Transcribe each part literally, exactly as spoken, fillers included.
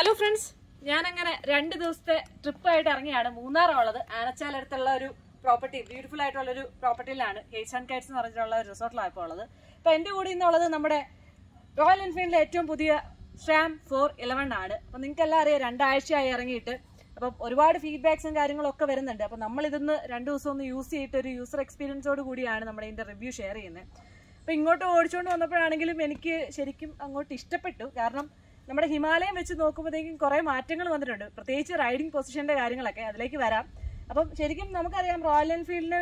Hello friends, I am going to take a trip to Moonar property, beautiful property land, H and Kites resort. Now, we are going to Royal Enfield Scram four eleven. We are going to If you have any feedback, you can use the user experience and review. If you have a Himalayan, you can use a riding position. If you have a Royal Enfield, you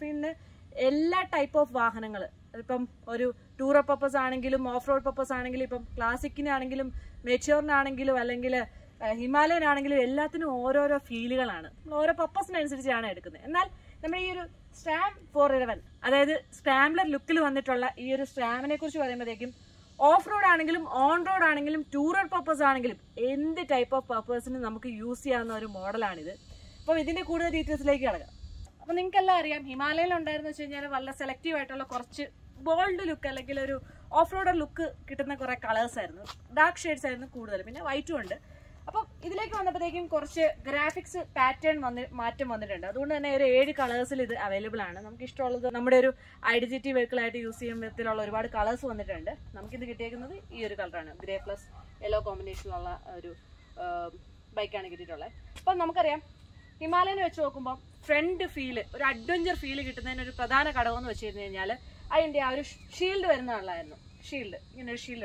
can type of vehicles. Tour purpose, off-road purpose, classic, mature, Uh, Himalayan is a feeling. It's a purpose. Now, we have a Scram four eleven. That is a scrambler look. We have a scram. Off-road, on-road, tour purpose. Any type of purpose we use this model. Now, we have more details. If you have Himalayan, you have a selective bold look. Off-road look. Dark shades are white. Now, we have a graphics pattern. We have eight colors available. We have I D G T vehicle and U C M colors. We have this color, grey plus yellow combination. Now, we have Himalayan friend feel, adventure feel. We have a shield. Shield. shield.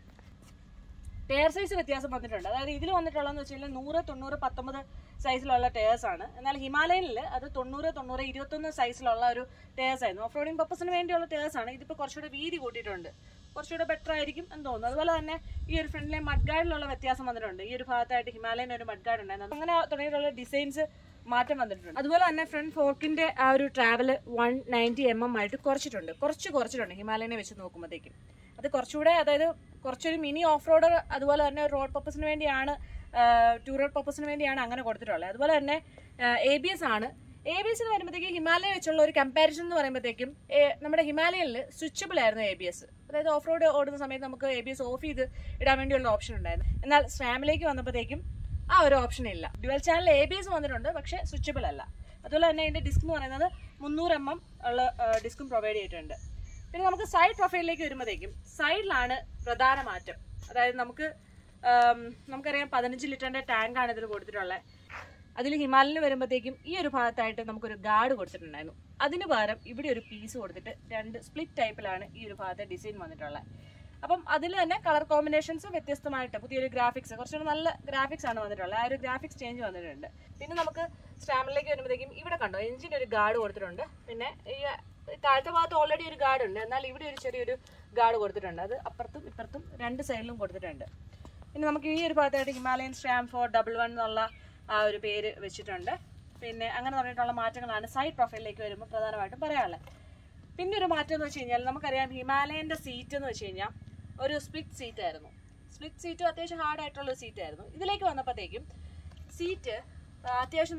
tear size is very small. That is, this one is one hundred ninety to one hundred ten size tears. And Himalayan is one hundred ninety to one hundred twenty size tears. For off-roading purpose, tears are. This is a little better. This is a mud guide. This is Himalayan mud guide. There designs. That's why front fork travel one ninety millimeters. Himalayan. That is mini off-roader, that is road purpose, two-road purpose. That is A B S. A B S is a comparison to Himalayan. It is switchable A B S. That is off-road order, A B S off is an option. That is an option. Dual channel A B S is switchable. That is the disc three hundred millimeters disc provided. We will see the side profile. The side line is the same. That is, we have a fifteen litre tank. That is, Himalayan is a guard. That is, we have a piece of split type. That is, color combinations are graphics. Graphics change. Then, we have a scrambler. Engine is a guard. There is already a guard, and there is a guard over the under. The Himalayan Scram four eleven is a side profile. Himalayan seat is a split seat. Split seat is a hard seat. This seat is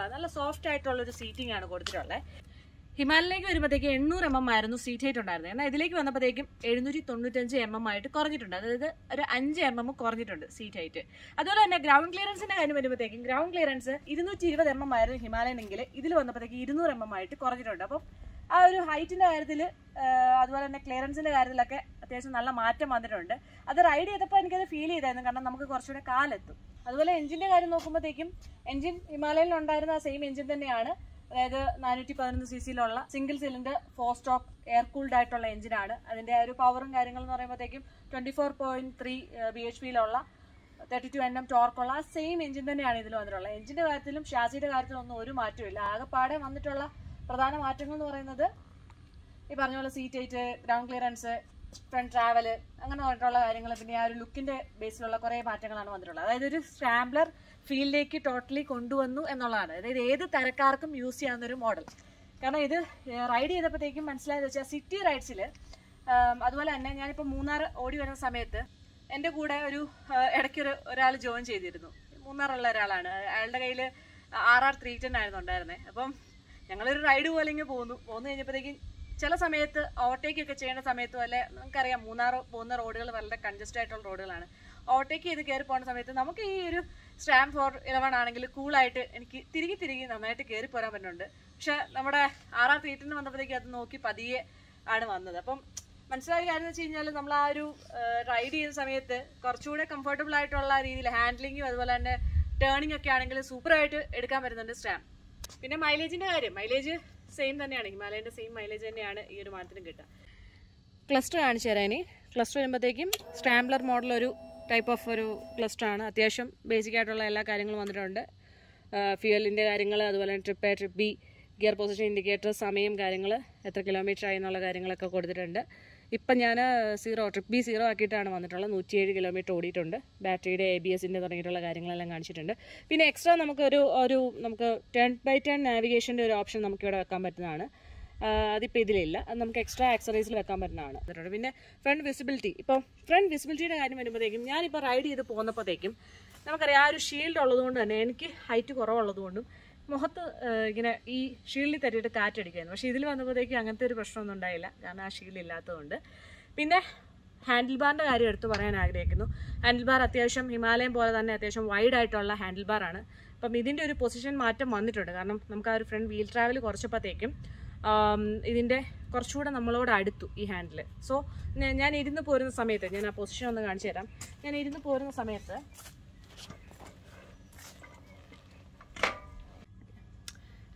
a soft seating. Himalayan eight hundred millimeters seat height undarunnu. Enna idilekku vannapothekkum seven ninety-five millimeters aayittu koranjittundu. Adayathu oru five millimeters koranjittundu seat height. Adole enna ground clearance inde karyam varumbodhekkum ground clearance two twenty millimeters aayirunnu Himalayan engile idilu vannapothekku two hundred millimeters aayittu koranjittundu. Appo aa oru height inde karyathile adole enna clearance inde karyathilakku athyaവശ്യം nalla maatham vandirundu. Adu ride cheyathappo enikku adu feel cheyidayirunnu karena namukku korchode kaalettu. Adole engine karyam nokkumbodhekkum engine Himalayan il undarunna aa same engine thanneyanu. nine eleven c c single cylinder four stroke air cooled engine. That power twenty-four point three b h p thirty-two newton meters torque. Same engine. Engine is chassis. It is a seat height, ground clearance, front travel. It is a scrambler. Field totally kondu vannu ennollana. This is a model. കാരണം ഇത് ride ചെയ്തപ്പോഴത്തേക്കും മനസ്സിലായെന്ന് വെച്ചാൽ city റൈഡ്സിൽ അതുപോലെ തന്നെ ഞാനിപ്പോൾ മൂന്നാർ ഓടി വരുന്ന സമയത്ത് എൻ്റെ കൂടെ ഒരു ഇടയ്ക്കൊരു ഒരാൾ ജോയിൻ ചെയ്തിരുന്നു. മൂന്നാറുള്ള ഒരാളാണ്. അയാളുടെ കയ്യിൽ ആർ ആർ ത്രീ ടെൻ ആയിരുന്നു ഉണ്ടായിരുന്നത്. അപ്പം ഞങ്ങളൊരു റൈഡ് പോലെ ഇങ്ങനെ പോന്നു പോന്നു കഴിഞ്ഞപ്പോഴത്തേക്കും ചില സമയത്ത് ഓവർടേക്കൊക്കെ ചെയ്യേണ്ട സമയത്തും അല്ലെ നമുക്കറിയാം മൂന്നാർ പോകുന്ന റോഡുകൾ വളരെ കൺജസ്റ്റഡ് ആയിട്ടുള്ള റോഡുകളാണ്. ഓവർടേക്ക് ചെയ്ത് കയറി പോകുന്ന സമയത്ത് നമുക്ക് ഈ ഒരു സ്ട്രാം ഫോർ ഇലവൻ ആണെങ്കിൽ കൂളായിട്ട് എനിക്ക് തിരികെ തിരികെ നന്നായിട്ട് കയറി പോരാൻ പറ്റുന്നുണ്ട്. പക്ഷെ നമ്മുടെ ആറാം തീയറ്ററിന് വന്നപ്പോഴത്തേക്ക് അത് നോക്കി പതിയെ ആണ് വന്നത്. അപ്പം മനസ്സിലായ കാര്യം എന്ന് വെച്ച് കഴിഞ്ഞാൽ നമ്മൾ ആ ഒരു റൈഡ് ചെയ്യുന്ന സമയത്ത് കുറച്ചുകൂടെ കംഫർട്ടബിൾ ആയിട്ടുള്ള രീതിയിൽ ഹാൻഡ്ലിങ്ങും അതുപോലെ തന്നെ ടേണിംഗ് ഒക്കെ ആണെങ്കിൽ സൂപ്പറായിട്ട് എടുക്കാൻ പറ്റുന്നുണ്ട് സ്ട്രാം. പിന്നെ മൈലേജിൻ്റെ കാര്യം, മൈലേജ് സെയിം തന്നെയാണ്. ഹിമാലയൻ്റെ സെയിം മൈലേജ് തന്നെയാണ് ഈ ഒരു മാറ്റത്തിനും കിട്ടുക. ക്ലസ്റ്റർ കാണിച്ചു തരാം. ഇനി ക്ലസ്റ്റർ വരുമ്പോഴത്തേക്കും സ്ക്രാംബ്ലർ മോഡൽ ഒരു ടൈപ്പ് ഓഫ് ഒരു ക്ലസ്റ്ററാണ്. അത്യാവശ്യം ബേസിക് ആയിട്ടുള്ള എല്ലാ കാര്യങ്ങളും വന്നിട്ടുണ്ട്. ഫ്യൂവലിൻ്റെ കാര്യങ്ങൾ, അതുപോലെ തന്നെ trip A, trip B, gear position indicator, സമയം, കാര്യങ്ങൾ, എത്ര കിലോമീറ്റർ ആയി എന്നുള്ള കാര്യങ്ങളൊക്കെ കൊടുത്തിട്ടുണ്ട്. ഇപ്പം ഞാൻ സീറോ ട്രിപ്പ് ബി സീറോ ആക്കിയിട്ടാണ് വന്നിട്ടുള്ളത്. നൂറ്റിയേഴ് കിലോമീറ്റർ ഓടിയിട്ടുണ്ട്. ബാറ്ററിയുടെ എ ബി എസിൻ്റെ തുടങ്ങിയിട്ടുള്ള കാര്യങ്ങളെല്ലാം കാണിച്ചിട്ടുണ്ട്. പിന്നെ എക്സ്ട്രാ നമുക്കൊരു ഒരു നമുക്ക് ടേൺ ബൈ ടേൺ നാവിഗേഷൻ്റെ ഒരു ഓപ്ഷൻ നമുക്കിവിടെ വെക്കാൻ പറ്റുന്നതാണ്. അതിപ്പോൾ ഇതിലില്ല. അത് നമുക്ക് എക്സ്ട്രാ ആക്സറൈസിൽ വെക്കാൻ പറ്റുന്നതാണ്. പിന്നെ ഫ്രണ്ട് വിസിബിലിറ്റി, ഇപ്പോൾ ഫ്രണ്ട് വിസിബിലിറ്റിയുടെ കാര്യം വരുമ്പോഴത്തേക്കും ഞാനിപ്പോൾ റൈഡ് ചെയ്ത് പോകുന്നപ്പോഴത്തേക്കും നമുക്കറിയാം ആ ഒരു ഷീൽഡ് ഉള്ളതുകൊണ്ട് തന്നെ എനിക്ക് ഹൈറ്റ് കുറവുള്ളതുകൊണ്ടും മുഖത്ത് ഇങ്ങനെ ഈ ഷീൽഡിൽ തട്ടിയിട്ട് കാറ്റടിക്കായിരുന്നു. പക്ഷേ ഇതിൽ വന്നപ്പോഴത്തേക്കും അങ്ങനത്തെ ഒരു പ്രശ്നമൊന്നും ഉണ്ടായില്ല, കാരണം ആ ഷീൽഡ് ഇല്ലാത്തതുകൊണ്ട്. പിന്നെ ഹാൻഡിൽ ബാറിൻ്റെ കാര്യം എടുത്ത് പറയാൻ ആഗ്രഹിക്കുന്നു. ഹാൻഡിൽ ബാർ അത്യാവശ്യം ഹിമാലയം പോലെ തന്നെ അത്യാവശ്യം വൈഡ് ആയിട്ടുള്ള ഹാൻഡിൽ ബാറാണ്. അപ്പം ഇതിൻ്റെ ഒരു പൊസിഷൻ മാറ്റം വന്നിട്ടുണ്ട്. കാരണം നമുക്ക് ആ ഒരു ഫ്രണ്ട് വീൽ ട്രാവൽ കുറച്ചപ്പോഴത്തേക്കും ഇതിൻ്റെ കുറച്ചുകൂടെ നമ്മളോട് അടുത്തു ഈ ഹാൻഡിൽ. സോ ഞാൻ ഇരുന്ന് പോരുന്ന സമയത്ത് ഞാൻ ആ പൊസിഷൻ ഒന്ന് കാണിച്ചു തരാം. ഞാൻ ഇരുന്ന് പോരുന്ന സമയത്ത്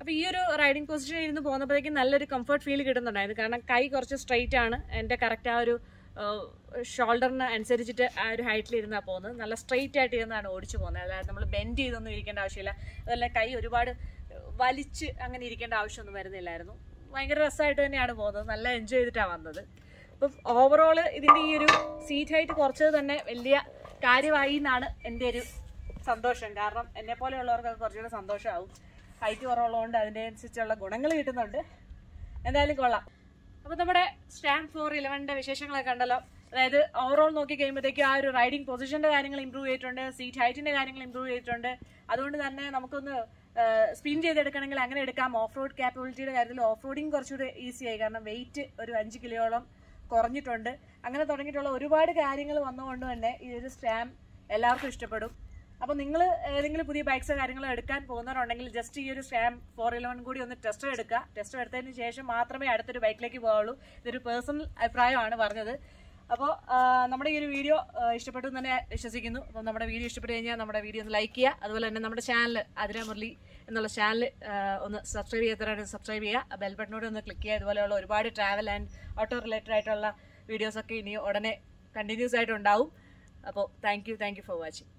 അപ്പോൾ ഈ ഒരു റൈഡിങ് പൊസിഷനിൽ ഇരുന്ന് പോകുന്നപ്പോഴേക്കും നല്ലൊരു കംഫർട്ട് ഫീൽ കിട്ടുന്നുണ്ടായിരുന്നു. കാരണം കൈ കുറച്ച് സ്ട്രെയിറ്റ് ആണ്. എൻ്റെ കറക്റ്റ് ആ ഒരു ഷോൾഡറിന് അനുസരിച്ചിട്ട് ആ ഒരു ഹൈറ്റിൽ ഇരുന്നാണ് പോകുന്നത്. നല്ല സ്ട്രെയിറ്റ് ആയിട്ട് ഇരുന്നാണ് ഓടിച്ചു പോകുന്നത്. അതായത് നമ്മൾ ബെൻഡ് ചെയ്തൊന്നും ഇരിക്കേണ്ട ആവശ്യമില്ല. അതല്ല കൈ ഒരുപാട് വലിച്ച് അങ്ങനെ ഇരിക്കേണ്ട ആവശ്യമൊന്നും വരുന്നില്ലായിരുന്നു. ഭയങ്കര രസമായിട്ട് തന്നെയാണ് പോകുന്നത്. നല്ല എൻജോയ് ചെയ്തിട്ടാണ് വന്നത്. അപ്പം ഓവറോൾ ഇതിൻ്റെ ഈ ഒരു സീറ്റ് ഹൈറ്റ് കുറച്ചത് തന്നെ വലിയ കാര്യമായി എന്നാണ് എൻ്റെ ഒരു സന്തോഷം. കാരണം എന്നെ പോലെയുള്ളവർക്കൊക്കെ കുറച്ചുകൂടെ സന്തോഷമാവും. ഹൈറ്റ് കുറവുള്ളതുകൊണ്ട് അതിനനുസരിച്ചുള്ള ഗുണങ്ങൾ കിട്ടുന്നുണ്ട്. എന്തായാലും കൊള്ളാം. അപ്പോൾ നമ്മുടെ സ്ട്രാം ഫോർ ഇലവൻ്റെ വിശേഷങ്ങളൊക്കെ ഉണ്ടല്ലോ. അതായത് ഓവറോൾ നോക്കി കഴിയുമ്പോഴത്തേക്കും ആ ഒരു റൈഡിങ് പൊസിഷൻ്റെ കാര്യങ്ങൾ ഇമ്പ്രൂവ് ചെയ്തിട്ടുണ്ട്, സീറ്റ് ഹൈറ്റിൻ്റെ കാര്യങ്ങൾ ഇമ്പ്രൂവ് ചെയ്തിട്ടുണ്ട്. അതുകൊണ്ട് തന്നെ നമുക്കൊന്ന് സ്പിൻ ചെയ്തെടുക്കണമെങ്കിൽ അങ്ങനെ എടുക്കാം. ഓഫ് റോഡ് ക്യാപ്പബിലിറ്റിയുടെ കാര്യത്തിൽ ഓഫ് റോഡിങ് കുറച്ചുകൂടി ഈസിയായി. കാരണം വെയിറ്റ് ഒരു അഞ്ച് കിലോയോളം കുറഞ്ഞിട്ടുണ്ട്. അങ്ങനെ തുടങ്ങിയിട്ടുള്ള ഒരുപാട് കാര്യങ്ങൾ വന്നുകൊണ്ട് തന്നെ ഈ ഒരു സ്ട്രാം എല്ലാവർക്കും ഇഷ്ടപ്പെടും. അപ്പോൾ നിങ്ങൾ ഏതെങ്കിലും പുതിയ ബൈക്ക്സോ കാര്യങ്ങളോ എടുക്കാൻ പോകുന്നവരുണ്ടെങ്കിൽ ജസ്റ്റ് ഈ ഒരു സ്ട്രാം ഫോർ ഇലവൻ കൂടി ഒന്ന് ടെസ്റ്റ് എടുക്കുക. ടെസ്റ്റ് എടുത്തതിന് ശേഷം മാത്രമേ അടുത്തൊരു ബൈക്കിലേക്ക് പോവുള്ളൂ. ഇതൊരു പേഴ്സണൽ അഭിപ്രായമാണ് പറഞ്ഞത്. അപ്പോൾ നമ്മുടെ ഈ ഒരു വീഡിയോ ഇഷ്ടപ്പെട്ടു എന്ന് തന്നെ വിശ്വസിക്കുന്നു. അപ്പോൾ നമ്മുടെ വീഡിയോ ഇഷ്ടപ്പെട്ടു കഴിഞ്ഞാൽ നമ്മുടെ വീഡിയോ ഒന്ന് ലൈക്ക് ചെയ്യുക. അതുപോലെ തന്നെ നമ്മുടെ ചാനൽ അതിരാ മുരളി എന്നുള്ള ചാനൽ ഒന്ന് സബ്സ്ക്രൈബ് ചെയ്തവരാണെങ്കിൽ സബ്സ്ക്രൈബ് ചെയ്യുക. ബെൽ ബട്ടനോട് ഒന്ന് ക്ലിക്ക് ചെയ്യുക. ഇതുപോലെയുള്ള ഒരുപാട് ട്രാവൽ ആൻഡ് ഓട്ടോ റിലേറ്റഡ് ആയിട്ടുള്ള വീഡിയോസൊക്കെ ഇനി ഉടനെ കണ്ടിന്യൂസ് ആയിട്ടുണ്ടാവും. അപ്പോൾ thank you thank you for watching.